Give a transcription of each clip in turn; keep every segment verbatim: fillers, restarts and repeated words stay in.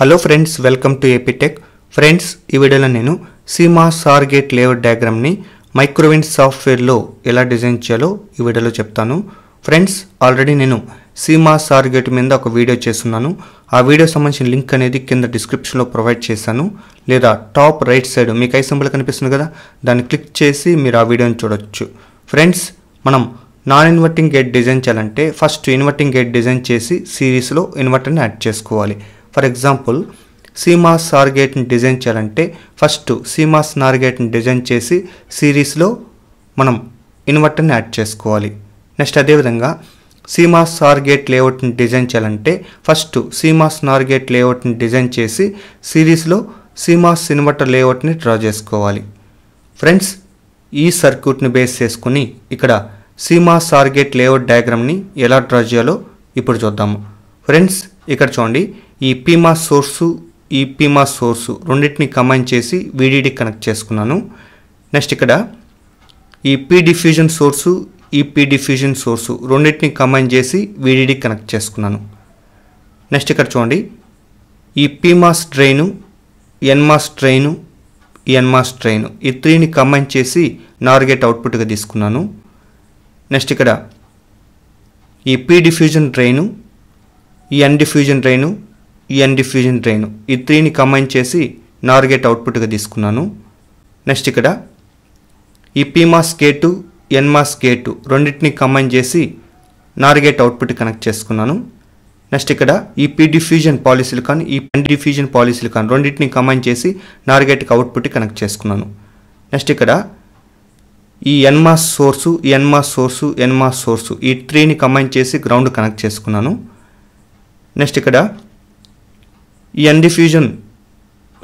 Hello friends, welcome to Epitech. Friends, ee video lo nenu C M A S Sargate Layout Diagram ni Microwind software lo ela design cheyalo ee video lo cheptanu. Friends, already nenu C M A S Sargate meeda oka video chestunnanu. Aa video sambandhin link anedi kinda description lo provide chesanu leda top right side meeku eye symbol kanipistundi kada danni click chesi meer aa video ni chodochu. Friends, manam non inverting gate design cheyalante first inverting gate design chesi series lo inverter ni add chesukovali. For example, C M A S Sargate design cheyalante first C M A S Sargate design chesi series lo manam inverter ni add chesukovali. Next ade vidhanga C M A S Sargate layout ni design cheyalante first C M A S Sargate layout ni design chesi series lo C M A S inverter layout ni draw chesukovali. Friends, ee circuit ni base cheskuni ikkada C M A S Sargate layout diagram ni ela draw cheyalo ippudu chuddam. Friends, ikkada chudandi ఈ P M A S source ఈ P M A S source రెండింటిని combine చేసి V D D connect చేసుకున్నాను. Next ఇక్కడ ఈ P diffusion source ఈ P diffusion source రెండింటిని combine చేసి V D D కనెక్ట్ చేసుకున్నాను. నెక్స్ట్ ఇక్కడ చూడండి ఈ P M A S drain N M A S drain N M A S drain ఈ త్రీని కంబైన్ చేసి నార్ గేట్ అవుట్పుట్గా తీసుకున్నాను. నెక్స్ట్ ఇక్కడ ఈ P డిఫ్యూజన్ డ్రైన్ ఈ N diffusion drain N diffusion drain ఈ త్రీని కంబైన్ చేసి నార్ గేట్ అవుట్పుట్గా తీసుకున్నాను. నెక్స్ట్ ఇక్కడ ఈ P M A S gate N M A S gate రెండింటిని కంబైన్ చేసి నార్ గేట్ అవుట్పుట్ కనెక్ట్ చేసుకున్నాను. నెక్స్ట్ ఇక్కడ ఈ P డిఫ్యూజన్ పాలిసీలు కానీ ఈ N డిఫ్యూజన్ పాలిసీలు కానీ రెండింటిని కంబైన్ చేసి నార్ గేట్కి అవుట్పుట్ కనెక్ట్ చేసుకున్నాను. నెక్స్ట్ ఇక్కడ ఈ N M A S source N M A S source N M A S source ఈ త్రీని కంబైన్ చేసి గ్రౌండ్ కనెక్ట్ చేసుకున్నాను. నెక్స్ట్ ఇక్కడ N diffusion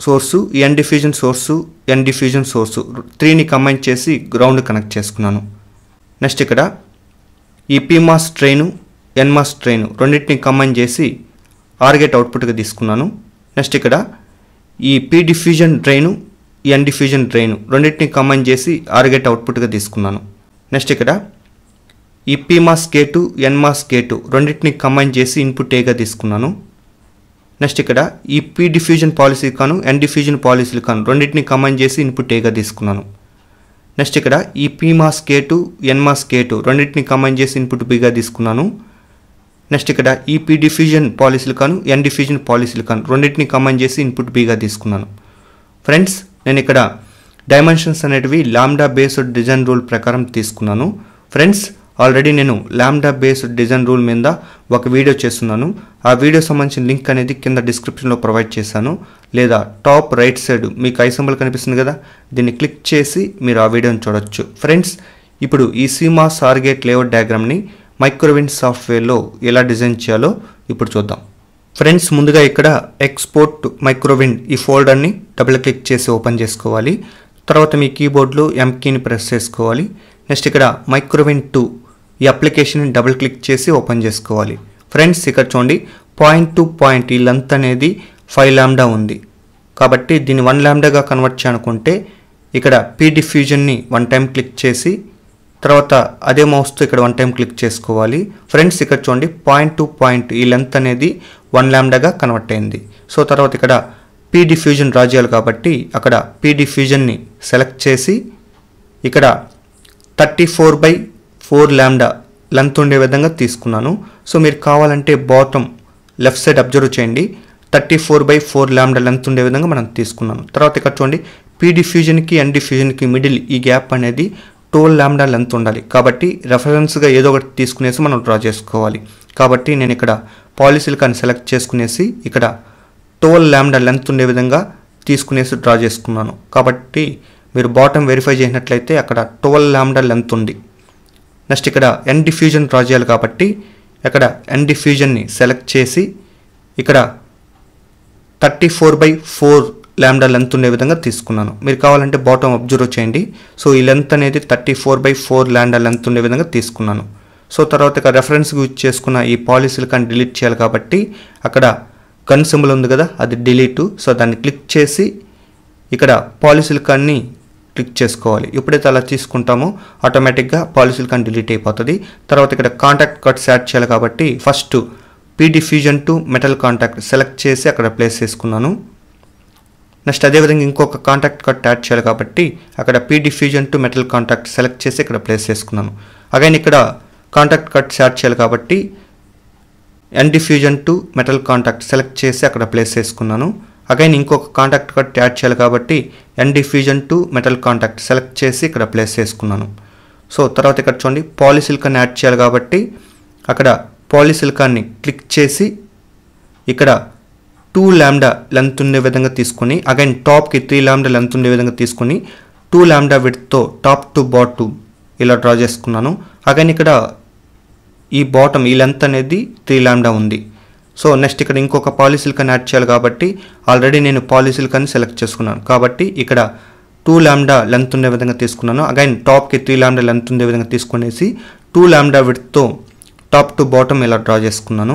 source, N diffusion source, N diffusion source three ni combine chesi ground connect cheskunnanu. Next ikkada ee P M A S train N M A S train రెండింటిని combine chesi R gate output ga తీసుకున్నాను. Next ఇక్కడ ఈ P diffusion drain N diffusion drain రెండింటిని combine chesi R gate output ga తీసుకున్నాను. Next ఇక్కడ ఈ P M A S gate N M A S gate రెండింటిని combine chesi input A ga తీసుకున్నాను. Next ఇక్కడ ఈ P డిఫ్యూజన్ పాలసీ కాను N diffusion పాలసీలు కాను రెండింటిని కంబైన్ చేసి ఇన్పుట్ Aగా తీసుకున్నాను. నెక్స్ట్ ఇక్కడ ఈ P M A S gate N M A S gate రెండింటిని కంబైన్ చేసి ఇన్పుట్ Bగా తీసుకున్నాను. నెక్స్ట్ ఇక్కడ ఈ P డిఫ్యూజన్ పాలసీలు కాను N డిఫ్యూజన్ పాలసీలు కాను రెండింటిని కంబైన్ చేసి ఇన్పుట్ Bగా తీసుకున్నాను. ఫ్రెండ్స్, నేను ఇక్కడ డైమెన్షన్స్ అనేటివి లాంబ్డా బేస్డ్ డిజైన్ రూల్ ప్రకారం తీసుకున్నాను. ఫ్రెండ్స్, ఆల్రెడీ నేను లాంబ్డా బేస్డ్ డిజైన్ రూల్ మీద ఒక వీడియో చేస్తున్నాను. ఆ వీడియో సంబంధించిన లింక్ అనేది కింద డిస్క్రిప్షన్లో ప్రొవైడ్ చేశాను లేదా టాప్ రైట్ సైడ్ మీకు ఐ సింబల్ కనిపిస్తుంది కదా దీన్ని క్లిక్ చేసి మీరు ఆ వీడియోని చూడొచ్చు. ఫ్రెండ్స్, ఇప్పుడు ఈ C M A S Sargate layout డయాగ్రామ్ని మైక్రోవిండ్ సాఫ్ట్వేర్లో ఎలా డిజైన్ చేయాలో ఇప్పుడు చూద్దాం. ఫ్రెండ్స్, ముందుగా ఇక్కడ ఎక్స్పోర్ట్ మైక్రోవిండ్ ఈ ఫోల్డర్ని డబుల్ క్లిక్ చేసి ఓపెన్ చేసుకోవాలి. తర్వాత మీ కీబోర్డ్లో M కీని ప్రెస్ చేసుకోవాలి. నెక్స్ట్ ఇక్కడ మైక్రోవిండ్ టూ ఈ అప్లికేషన్ని డబుల్ క్లిక్ చేసి ఓపెన్ చేసుకోవాలి. ఫ్రెండ్స్, ఇక్కడ చూడండి పాయింట్ టు పాయింట్ ఈ లెంత్ అనేది ఫైవ్ లాంబ్డా ఉంది కాబట్టి దీన్ని వన్ లాంబ్డాగా కన్వర్ట్ చేయనుకుంటే ఇక్కడ P డిఫ్యూజన్ని వన్ టైం క్లిక్ చేసి తర్వాత అదే మౌస్తో ఇక్కడ వన్ టైం క్లిక్ చేసుకోవాలి. ఫ్రెండ్స్, ఇక్కడ చూడండి పాయింట్ టు పాయింట్ ఈ లెంత్ అనేది వన్ లాంబ్డాగా కన్వర్ట్ అయింది. సో తర్వాత ఇక్కడ P డిఫ్యూజన్ డ్రా చేయాలి కాబట్టి అక్కడ P డిఫ్యూజన్ని సెలెక్ట్ చేసి ఇక్కడ thirty four by four lambda length ఉండే విధంగా తీసుకున్నాను. సో మీరు కావాలంటే బాటమ్ లెఫ్ట్ సైడ్ అబ్జర్వ్ చేయండి thirty four by four lambda length ఉండే విధంగా మనం తీసుకున్నాను. తర్వాత ఇక్కడ చూడండి P డిఫ్యూజన్కి N డిఫ్యూజన్కి మిడిల్ ఈ గ్యాప్ అనేది ట్వెల్వ్ లాంబ్డా లెంత్ ఉండాలి కాబట్టి రెఫరెన్స్గా ఏదో ఒకటి తీసుకునేసి మనం డ్రా చేసుకోవాలి. కాబట్టి నేను ఇక్కడ పాలసీలు కానీ సెలెక్ట్ చేసుకునేసి ఇక్కడ ట్వెల్వ్ లాంబ్డా లెంత్ ఉండే విధంగా తీసుకునేసి డ్రా చేసుకున్నాను. కాబట్టి మీరు బాటమ్ వెరిఫై చేసినట్లయితే అక్కడ ట్వెల్వ్ లాంబ్డా లెంత్ ఉంది. నెక్స్ట్ ఇక్కడ N డిఫ్యూజన్ డ్రా చేయాలి కాబట్టి ఇక్కడ N డిఫ్యూజన్ని సెలెక్ట్ చేసి ఇక్కడ thirty four by four lambda length ఉండే విధంగా తీసుకున్నాను. మీరు కావాలంటే బాటమ్ అబ్జర్వ్ చేయండి. సో ఈ లెంత్ అనేది thirty four by four lambda length ఉండే విధంగా తీసుకున్నాను. సో తర్వాత ఇక్కడ రెఫరెన్స్ యూజ్ చేసుకున్న ఈ పాలసీలు కానీ డిలీట్ చేయాలి కాబట్టి అక్కడ గన్ సింబల్ ఉంది కదా అది డిలీట్. సో దాన్ని క్లిక్ చేసి ఇక్కడ పాలసీలు కానీ క్లిక్ చేసుకోవాలి. ఎప్పుడైతే అలా తీసుకుంటామో ఆటోమేటిక్గా పాలసీలు కానీ డిలీట్ అయిపోతుంది. తర్వాత ఇక్కడ కాంటాక్ట్ కట్స్ యాడ్ చేయాలి కాబట్టి first P diffusion to metal contact select చేసి అక్కడ ప్లేస్ చేసుకున్నాను. నెక్స్ట్ అదే విధంగా ఇంకొక కాంటాక్ట్ కట్ యాడ్ చేయాలి కాబట్టి అక్కడ P diffusion to metal contact select చేసి ఇక్కడ ప్లేస్ చేసుకున్నాను. అగైన్ ఇక్కడ కాంటాక్ట్ కట్స్ యాడ్ చేయాలి కాబట్టి N diffusion to metal contact select చేసి అక్కడ ప్లేస్ చేసుకున్నాను. అగైన్ ఇంకొక కాంటాక్ట్ కట్ యాడ్ చేయాలి కాబట్టి N diffusion to metal contact select చేసి ఇక్కడ ప్లేస్ చేసుకున్నాను. సో తర్వాత ఇక్కడ చూడండి పాలిసిలికాన్ యాడ్ చేయాలి కాబట్టి అక్కడ పాలిసిలికాన్ ని క్లిక్ చేసి ఇక్కడ two lambda లెంత్ ఉండే విధంగా తీసుకొని అగైన్ టాప్ కి three lambda లెంత్ ఉండే విధంగా తీసుకొని two lambda width తో టాప్ టు బాటమ్ ఇలా డ్రా చేసుకున్నాను. అగైన్ ఇక్కడ ఈ బాటమ్ ఈ లెంత్ అనేది three lambda ఉంది. సో నెక్స్ట్ ఇక్కడ ఇంకొక పాలిసిలికాన్ యాడ్ చేయాలి కాబట్టి ఆల్రెడీ నేను పాలిసిలికాన్ సెలెక్ట్ చేసుకున్నాను కాబట్టి ఇక్కడ two lambda లెంత్ ఉండే విధంగా తీసుకున్నాను. అగైన్ టాప్ కి three lambda లెంత్ ఉండే విధంగా తీసుకునేసి two lambda width తో టాప్ టు బాటమ్ ఇలా డ్రా చేసుకున్నాను.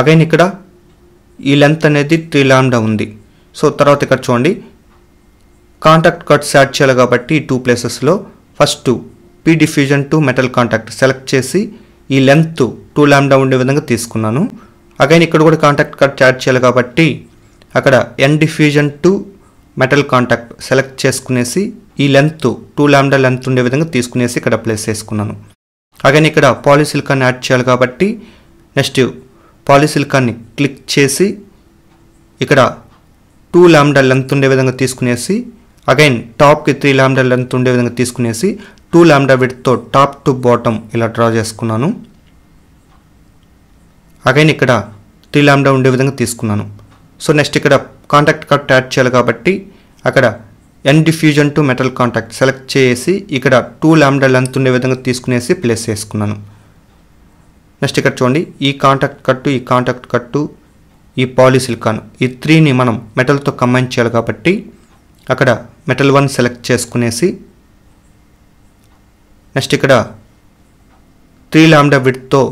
అగైన్ ఇక్కడ ఈ లెంత్ అనేది three lambda ఉంది. సో తర్వాత ఇక్కడ చూడండి కాంటాక్ట్ కట్స్ యాడ్ చేయాలి కాబట్టి టూ ప్లేసెస్లో first P diffusion to metal contact select చేసి ఈ లెంత్ two lambda ఉండే విధంగా తీసుకున్నాను. అగైన్ ఇక్కడ కూడా కాంటాక్ట్ కట్ యాడ్ చేయాలి కాబట్టి అక్కడ N diffusion to metal contact select చేసుకునేసి ఈ లెంత్ two lambda లెంత్ ఉండే విధంగా తీసుకునేసి ఇక్కడ ప్లేస్ చేసుకున్నాను. అగైన్ ఇక్కడ పాలిసిలికాన్ యాడ్ చేయాలి కాబట్టి నెక్స్ట్ పాలిసిలికాన్ ని క్లిక్ చేసి ఇక్కడ two lambda లెంత్ ఉండే విధంగా తీసుకునేసి అగైన్ టాప్ కి three lambda లెంత్ ఉండే విధంగా తీసుకునేసి two lambda width తో టాప్ టు బాటమ్ ఇలా డ్రా చేసుకున్నాను. అగైన్ ఇక్కడ three lambda ఉండే విధంగా తీసుకున్నాను. సో నెక్స్ట్ ఇక్కడ కాంటాక్ట్ కట్ యాడ్ చేయాలి కాబట్టి అక్కడ N diffusion to metal contact select చేసి ఇక్కడ two lambda లెంత్ ఉండే విధంగా తీసుకునేసి ప్లేస్ చేసుకున్నాను. నెక్స్ట్ ఇక్కడ చూడండి ఈ కాంటాక్ట్ కట్టు ఈ కాంటాక్ట్ కట్టు ఈ పాలిసిలికాన్ ఈ త్రీని మనం మెటల్తో కంబైన్ చేయాలి కాబట్టి అక్కడ మెటల్ వన్ సెలెక్ట్ చేసుకునేసి నెక్స్ట్ ఇక్కడ three lambda విడ్త్తో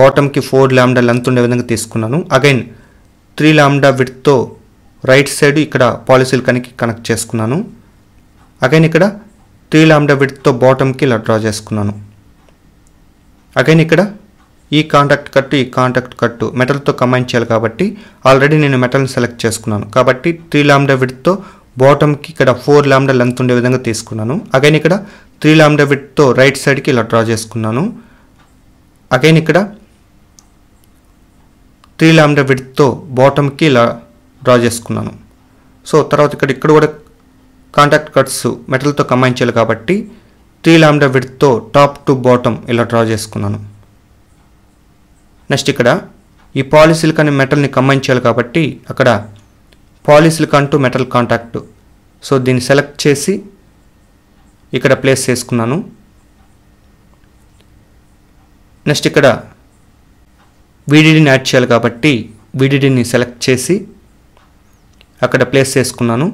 బాటమ్కి four lambda లెంత్ ఉండే విధంగా తీసుకున్నాను. అగైన్ three lambda విడ్త్తో రైట్ సైడ్ ఇక్కడ పాలిసిలికాన్కి కనెక్ట్ చేసుకున్నాను. అగైన్ ఇక్కడ three lambda విడ్త్తో బాటమ్కి ఇలా డ్రా చేసుకున్నాను. అగైన్ ఇక్కడ ఈ కాంటాక్ట్ కట్టు ఈ కాంటాక్ట్ కట్టు మెటల్తో కంబైన్ చేయాలి కాబట్టి ఆల్రెడీ నేను మెటల్ని సెలెక్ట్ చేసుకున్నాను కాబట్టి three lambda విడ్త్తో బాటమ్కి ఇక్కడ four lambda లెంత్ ఉండే విధంగా తీసుకున్నాను. అగైన్ ఇక్కడ three lambda విడ్త్తో రైట్ సైడ్కి ఇలా డ్రా చేసుకున్నాను. అగైన్ ఇక్కడ three lambda విడ్త్తో బాటమ్కి ఇలా డ్రా చేసుకున్నాను. సో తర్వాత ఇక్కడ ఇక్కడ కూడా కాంటాక్ట్ కట్స్ మెటల్తో కంబైన్ చేయాలి కాబట్టి three lambda విడ్త్తో టాప్ టు బాటమ్ ఇలా డ్రా చేసుకున్నాను. నెక్స్ట్ ఇక్కడ ఈ పాలిసిలికాన్ మెటల్ని కంబైన్ చేయాలి కాబట్టి అక్కడ polysilicon to metal contact so దీన్ని సెలెక్ట్ చేసి ఇక్కడ ప్లేస్ చేసుకున్నాను. నెక్స్ట్ ఇక్కడ వీడిడిని యాడ్ చేయాలి కాబట్టి వీడిడిని సెలెక్ట్ చేసి అక్కడ ప్లేస్ చేసుకున్నాను.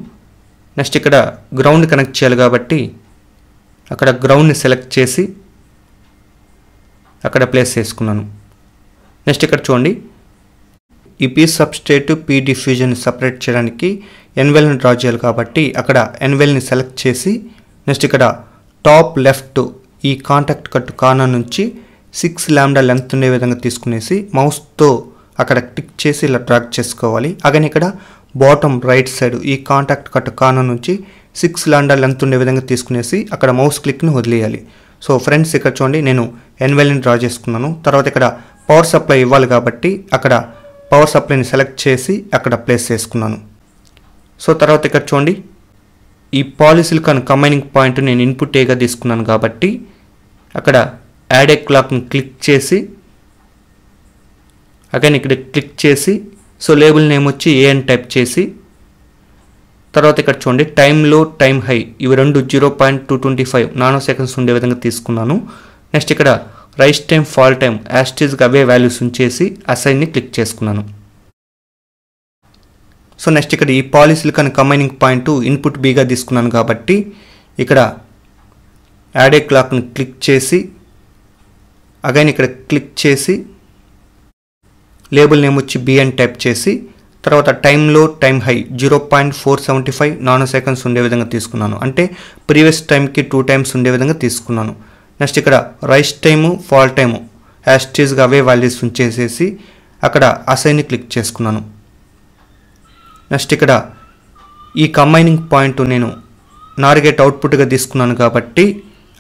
నెక్స్ట్ ఇక్కడ గ్రౌండ్ కనెక్ట్ చేయాలి కాబట్టి అక్కడ గ్రౌండ్ని సెలెక్ట్ చేసి అక్కడ ప్లేస్ చేసుకున్నాను. నెక్స్ట్ ఇక్కడ చూడండి ఈ P substrate P diffusion separate చేయడానికి ఎన్వెల్ని డ్రా చేయాలి కాబట్టి అక్కడ ఎన్వెల్ని సెలెక్ట్ చేసి నెక్స్ట్ ఇక్కడ టాప్ లెఫ్ట్ ఈ కాంటాక్ట్ కట్ కార్నర్ నుంచి six lambda లెంత్ ఉండే విధంగా తీసుకునేసి మౌస్తో అక్కడ క్లిక్ చేసి ఇలా డ్రాగ్ చేసుకోవాలి. అగైన్ ఇక్కడ బాటమ్ రైట్ సైడ్ ఈ కాంటాక్ట్ కట్ కార్నర్ నుంచి six lambda లెంత్ ఉండే విధంగా తీసుకునేసి అక్కడ మౌస్ క్లిక్ని వదిలేయాలి. సో ఫ్రెండ్స్ ఇక్కడ చూడండి నేను ఎన్వెల్ని డ్రా చేసుకున్నాను. తర్వాత ఇక్కడ పవర్ సప్లై ఇవ్వాలి కాబట్టి అక్కడ పవర్ సప్లైని సెలెక్ట్ చేసి అక్కడ ప్లేస్ చేసుకున్నాను. సో తర్వాత ఇక్కడ చూడండి ఈ పాలిసిలికాన్ కంబైనింగ్ పాయింట్ నేను ఇన్పుట్ ఏగా తీసుకున్నాను కాబట్టి అక్కడ యాడ్ ఏ క్లాక్ని క్లిక్ చేసి అగైన్ ఇక్కడ క్లిక్ చేసి సో లేబుల్ నేమ్ వచ్చి ఏ అని టైప్ చేసి తర్వాత ఇక్కడ చూడండి టైం లో టైం హై ఇవి రెండు zero point two twenty five nanoseconds ఉండే విధంగా తీసుకున్నాను. నెక్స్ట్ ఇక్కడ రైస్ టైం ఫాల్ టైం యాస్టీజ్గా అవే వాల్యూస్ ఉంచేసి అసైన్ని క్లిక్ చేసుకున్నాను. సో నెక్స్ట్ ఇక్కడ ఈ పాలిసిలికాన్ కంబైనింగ్ పాయింట్ ఇన్పుట్ బీగా తీసుకున్నాను కాబట్టి ఇక్కడ యాడ్ ఏ క్లాక్ని క్లిక్ చేసి అగైన్ ఇక్కడ క్లిక్ చేసి లేబుల్ నేమ్ వచ్చి బి అని టైప్ చేసి తర్వాత టైంలో time high zero point four seventy five nanoseconds ఉండే విధంగా తీసుకున్నాను. అంటే ప్రీవియస్ టైంకి టూ టైమ్స్ ఉండే విధంగా తీసుకున్నాను. నెక్స్ట్ ఇక్కడ రైస్ టైము ఫాల్ టైము హ్యాష్టీస్గా అవే వాల్యూస్ ఉంచేసేసి అక్కడ అసైన్ని క్లిక్ చేసుకున్నాను. నెక్స్ట్ ఇక్కడ ఈ కంబైనింగ్ పాయింట్ నేను నార్గేట్ అవుట్పుట్గా తీసుకున్నాను కాబట్టి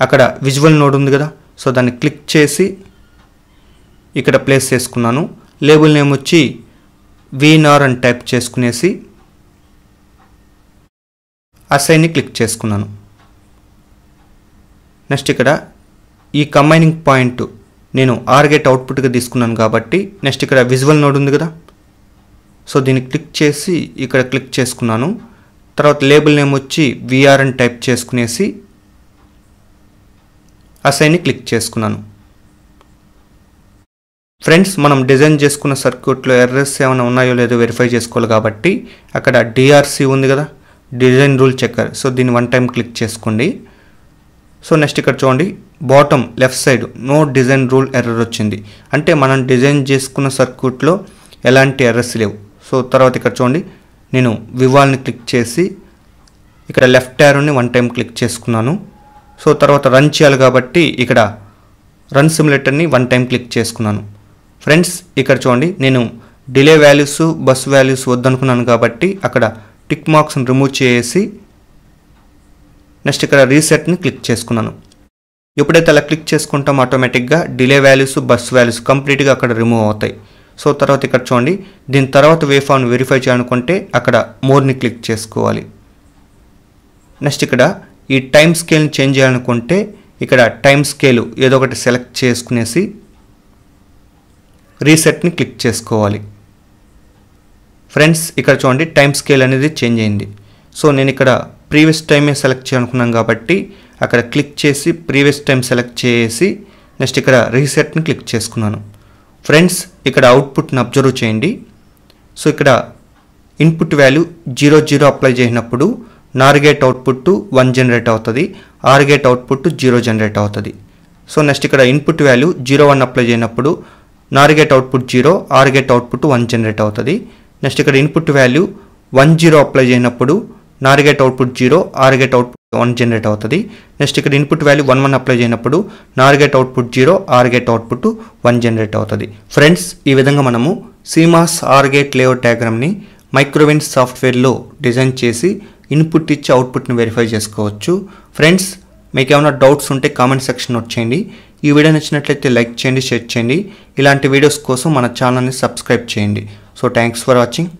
అక్కడ విజువల్ నోడ్ ఉంది కదా, సో దాన్ని క్లిక్ చేసి ఇక్కడ ప్లేస్ చేసుకున్నాను. లేబుల్ నేమ్ వచ్చి వీనార్ అని టైప్ చేసుకునేసి అసైన్ని క్లిక్ చేసుకున్నాను. నెక్స్ట్ ఇక్కడ ఈ కంబైనింగ్ పాయింట్ నేను ఆర్గేట్ అవుట్పుట్గా తీసుకున్నాను కాబట్టి నెక్స్ట్ ఇక్కడ విజువల్ నోడ్ ఉంది కదా, సో దీన్ని క్లిక్ చేసి ఇక్కడ క్లిక్ చేసుకున్నాను. తర్వాత లేబుల్ నేమ్ వచ్చి విఆర్ అని టైప్ చేసుకునేసి అసైన్ని క్లిక్ చేసుకున్నాను. ఫ్రెండ్స్, మనం డిజైన్ చేసుకున్న సర్క్యూట్లో ఎర్రర్స్ ఏమైనా ఉన్నాయో లేదో వెరిఫై చేసుకోవాలి కాబట్టి అక్కడ డిఆర్సి ఉంది కదా, డిజైన్ రూల్ చెక్కర్, సో దీన్ని వన్ టైం క్లిక్ చేసుకోండి. సో నెక్స్ట్ ఇక్కడ చూడండి bottom left side no design rule error వచ్చింది, అంటే మనం డిజైన్ చేసుకున్న సర్క్యూట్లో ఎలాంటి ఎర్రర్స్ లేవు. సో తర్వాత ఇక్కడ చూడండి నేను వివాల్ని క్లిక్ చేసి ఇక్కడ లెఫ్ట్ యారోని వన్ టైం క్లిక్ చేసుకున్నాను. సో తర్వాత రన్ చేయాలి కాబట్టి ఇక్కడ రన్ సిమ్యులేటర్ని వన్ టైం క్లిక్ చేసుకున్నాను. ఫ్రెండ్స్, ఇక్కడ చూడండి నేను డిలే వాల్యూస్ బస్ వాల్యూస్ వద్దనుకున్నాను కాబట్టి అక్కడ టిక్ మార్క్స్ని రిమూవ్ చేసి నెక్స్ట్ ఇక్కడ రీసెట్ని క్లిక్ చేసుకున్నాను. ఎప్పుడైతే అలా క్లిక్ చేసుకుంటాం ఆటోమేటిక్గా డిలే వాల్యూస్ బస్ వాల్యూస్ కంప్లీట్గా అక్కడ రిమూవ్ అవుతాయి. సో తర్వాత ఇక్కడ చూడండి దీని తర్వాత వేఫార్మ్ని వెరిఫై చేయాలనుకుంటే అక్కడ మోర్ని క్లిక్ చేసుకోవాలి. నెక్స్ట్ ఇక్కడ ఈ టైం స్కేల్ని చేంజ్ చేయాలనుకుంటే ఇక్కడ టైం స్కేలు ఏదో ఒకటి సెలెక్ట్ చేసుకునేసి రీసెట్ని క్లిక్ చేసుకోవాలి. ఫ్రెండ్స్, ఇక్కడ చూడండి టైం స్కేల్ అనేది చేంజ్ అయింది. సో నేను ఇక్కడ ప్రీవియస్ టైమే సెలెక్ట్ చేయాలనుకున్నాను కాబట్టి అక్కడ క్లిక్ చేసి ప్రీవియస్ టైం సెలెక్ట్ చేసి నెక్స్ట్ ఇక్కడ రీసెట్ని క్లిక్ చేసుకున్నాను. ఫ్రెండ్స్, ఇక్కడ అవుట్పుట్ని అబ్జర్వ్ చేయండి. సో ఇక్కడ input value zero zero apply చేసినప్పుడు నార్ గేట్ అవుట్పుట్ వన్ జనరేట్ అవుతుంది, are gate output zero generate అవుతుంది. సో నెక్స్ట్ ఇక్కడ input value zero one apply చేయనప్పుడు నార్ gate output zero, are gate output one generate అవుతుంది. Next ఇక్కడ input value one zero apply చేయనప్పుడు నార్ gate output zero, are gate output one generate అవుతుంది. Next ఇక్కడ input value one one apply చేయనప్పుడు నార్ gate output zero, are gate output one generate అవుతుంది. Friends, ఈ విధంగా మనము సిమాస్ ఆర్గేట్ లేఅవుట్ డయాగ్రామ్ని మైక్రోవిండ్ సాఫ్ట్వేర్లో డిజైన్ చేసి ఇన్పుట్ ఇచ్చి అవుట్పుట్ని వెరిఫై చేసుకోవచ్చు. ఫ్రెండ్స్, మీకు ఏమైనా డౌట్స్ ఉంటే కామెంట్ సెక్షన్లో వచ్చేయండి. ఈ వీడియో నచ్చినట్లయితే లైక్ చేయండి, షేర్ చేయండి. ఇలాంటి వీడియోస్ కోసం మన ఛానల్ని సబ్స్క్రైబ్ చేయండి. So thanks for watching.